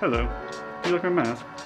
Hello, do you like my mask?